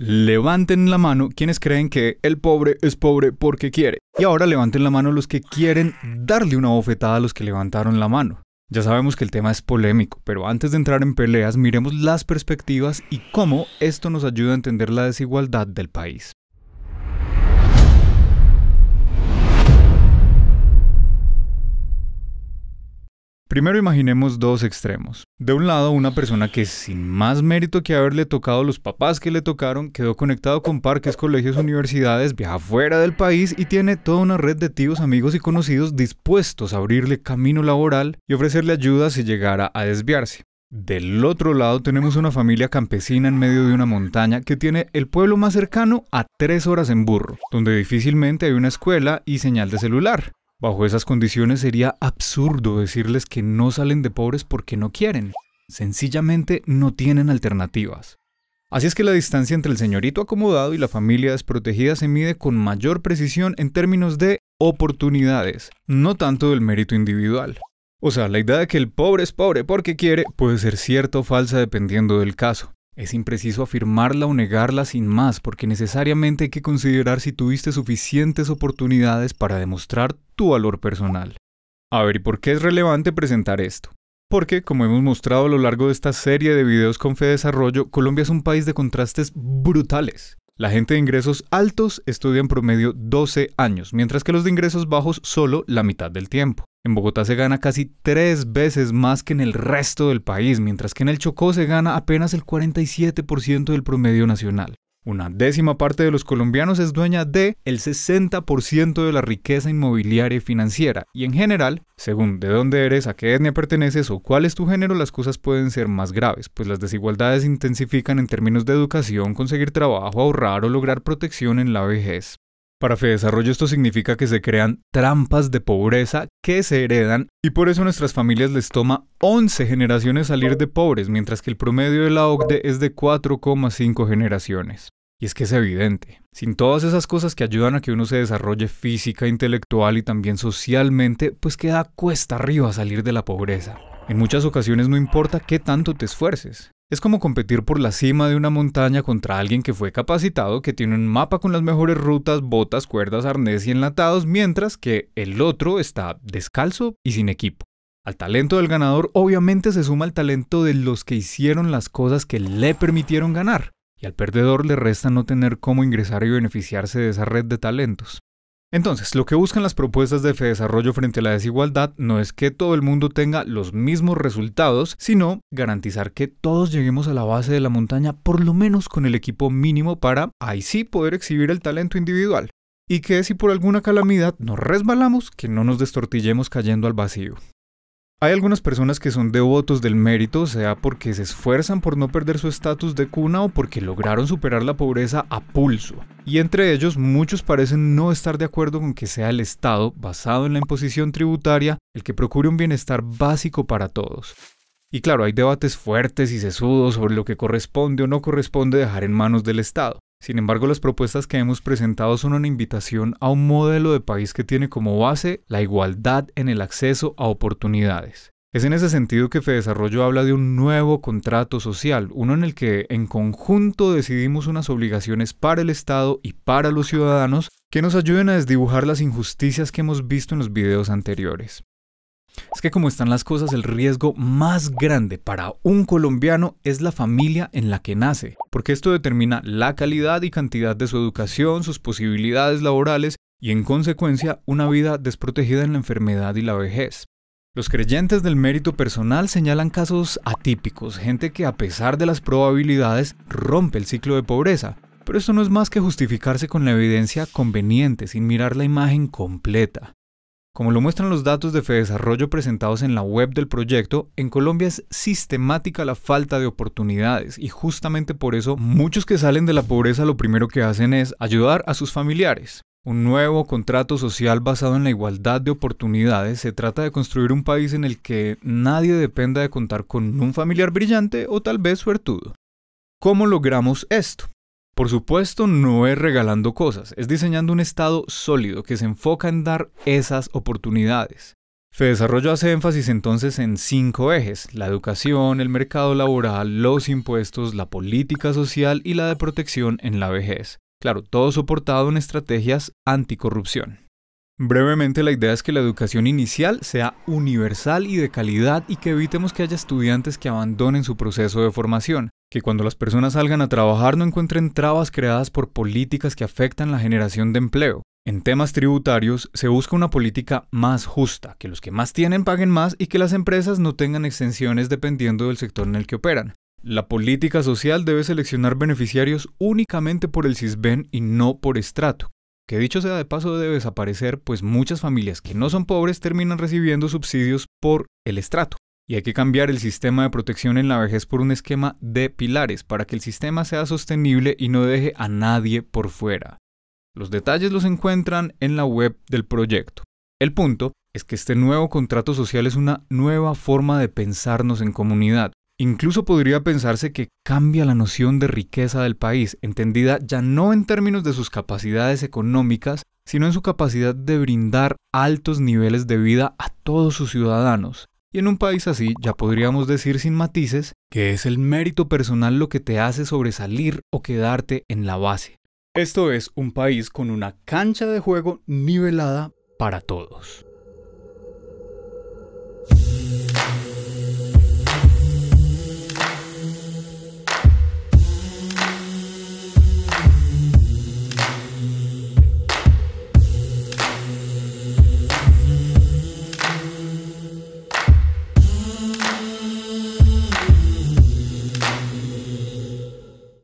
Levanten la mano quienes creen que el pobre es pobre porque quiere. Y ahora levanten la mano los que quieren darle una bofetada a los que levantaron la mano. Ya sabemos que el tema es polémico, pero antes de entrar en peleas, miremos las perspectivas y cómo esto nos ayuda a entender la desigualdad del país. Primero imaginemos dos extremos. De un lado, una persona que sin más mérito que haberle tocado los papás que le tocaron, quedó conectado con parques, colegios, universidades, viaja fuera del país y tiene toda una red de tíos, amigos y conocidos dispuestos a abrirle camino laboral y ofrecerle ayuda si llegara a desviarse. Del otro lado tenemos una familia campesina en medio de una montaña que tiene el pueblo más cercano a 3 horas en burro, donde difícilmente hay una escuela y señal de celular. Bajo esas condiciones sería absurdo decirles que no salen de pobres porque no quieren. Sencillamente no tienen alternativas. Así es que la distancia entre el señorito acomodado y la familia desprotegida se mide con mayor precisión en términos de oportunidades, no tanto del mérito individual. O sea, la idea de que el pobre es pobre porque quiere puede ser cierta o falsa dependiendo del caso. Es impreciso afirmarla o negarla sin más, porque necesariamente hay que considerar si tuviste suficientes oportunidades para demostrar tu valor personal. A ver, ¿y por qué es relevante presentar esto? Porque, como hemos mostrado a lo largo de esta serie de videos con Fedesarrollo, Colombia es un país de contrastes brutales. La gente de ingresos altos estudia en promedio 12 años, mientras que los de ingresos bajos solo la mitad del tiempo. En Bogotá se gana casi 3 veces más que en el resto del país, mientras que en el Chocó se gana apenas el 47% del promedio nacional. Una 10ª parte de los colombianos es dueña de el 60% de la riqueza inmobiliaria y financiera, y en general, según de dónde eres, a qué etnia perteneces o cuál es tu género, las cosas pueden ser más graves, pues las desigualdades intensifican en términos de educación, conseguir trabajo, ahorrar o lograr protección en la vejez. Para Fedesarrollo esto significa que se crean trampas de pobreza que se heredan y por eso a nuestras familias les toma 11 generaciones salir de pobres, mientras que el promedio de la OCDE es de 4,5 generaciones. Y es que es evidente, sin todas esas cosas que ayudan a que uno se desarrolle física, intelectual y también socialmente, pues queda cuesta arriba salir de la pobreza. En muchas ocasiones no importa qué tanto te esfuerces. Es como competir por la cima de una montaña contra alguien que fue capacitado, que tiene un mapa con las mejores rutas, botas, cuerdas, arnés y enlatados, mientras que el otro está descalzo y sin equipo. Al talento del ganador obviamente se suma el talento de los que hicieron las cosas que le permitieron ganar, y al perdedor le resta no tener cómo ingresar y beneficiarse de esa red de talentos. Entonces, lo que buscan las propuestas de Fedesarrollo frente a la desigualdad no es que todo el mundo tenga los mismos resultados, sino garantizar que todos lleguemos a la base de la montaña por lo menos con el equipo mínimo para, ahí sí, poder exhibir el talento individual. Y que si por alguna calamidad nos resbalamos, que no nos destortillemos cayendo al vacío. Hay algunas personas que son devotos del mérito, sea porque se esfuerzan por no perder su estatus de cuna o porque lograron superar la pobreza a pulso. Y entre ellos, muchos parecen no estar de acuerdo con que sea el Estado, basado en la imposición tributaria, el que procure un bienestar básico para todos. Y claro, hay debates fuertes y sesudos sobre lo que corresponde o no corresponde dejar en manos del Estado. Sin embargo, las propuestas que hemos presentado son una invitación a un modelo de país que tiene como base la igualdad en el acceso a oportunidades. Es en ese sentido que Fedesarrollo habla de un nuevo contrato social, uno en el que en conjunto decidimos unas obligaciones para el Estado y para los ciudadanos que nos ayuden a desdibujar las injusticias que hemos visto en los videos anteriores. Es que como están las cosas, el riesgo más grande para un colombiano es la familia en la que nace, porque esto determina la calidad y cantidad de su educación, sus posibilidades laborales y en consecuencia una vida desprotegida en la enfermedad y la vejez. Los creyentes del mérito personal señalan casos atípicos, gente que a pesar de las probabilidades rompe el ciclo de pobreza, pero esto no es más que justificarse con la evidencia conveniente sin mirar la imagen completa. Como lo muestran los datos de Fedesarrollo presentados en la web del proyecto, en Colombia es sistemática la falta de oportunidades y justamente por eso muchos que salen de la pobreza lo primero que hacen es ayudar a sus familiares. Un nuevo contrato social basado en la igualdad de oportunidades se trata de construir un país en el que nadie dependa de contar con un familiar brillante o tal vez suertudo. ¿Cómo logramos esto? Por supuesto, no es regalando cosas, es diseñando un Estado sólido que se enfoca en dar esas oportunidades. Fedesarrollo hace énfasis entonces en 5 ejes: la educación, el mercado laboral, los impuestos, la política social y la de protección en la vejez. Claro, todo soportado en estrategias anticorrupción. Brevemente, la idea es que la educación inicial sea universal y de calidad y que evitemos que haya estudiantes que abandonen su proceso de formación, que cuando las personas salgan a trabajar no encuentren trabas creadas por políticas que afectan la generación de empleo. En temas tributarios, se busca una política más justa, que los que más tienen paguen más y que las empresas no tengan exenciones dependiendo del sector en el que operan. La política social debe seleccionar beneficiarios únicamente por el SISBEN y no por estrato, que dicho sea de paso debe desaparecer, pues muchas familias que no son pobres terminan recibiendo subsidios por el estrato. Y hay que cambiar el sistema de protección en la vejez por un esquema de pilares para que el sistema sea sostenible y no deje a nadie por fuera. Los detalles los encuentran en la web del proyecto. El punto es que este nuevo contrato social es una nueva forma de pensarnos en comunidad. Incluso podría pensarse que cambia la noción de riqueza del país, entendida ya no en términos de sus capacidades económicas, sino en su capacidad de brindar altos niveles de vida a todos sus ciudadanos. Y en un país así, ya podríamos decir sin matices, que es el mérito personal lo que te hace sobresalir o quedarte en la base. Esto es un país con una cancha de juego nivelada para todos.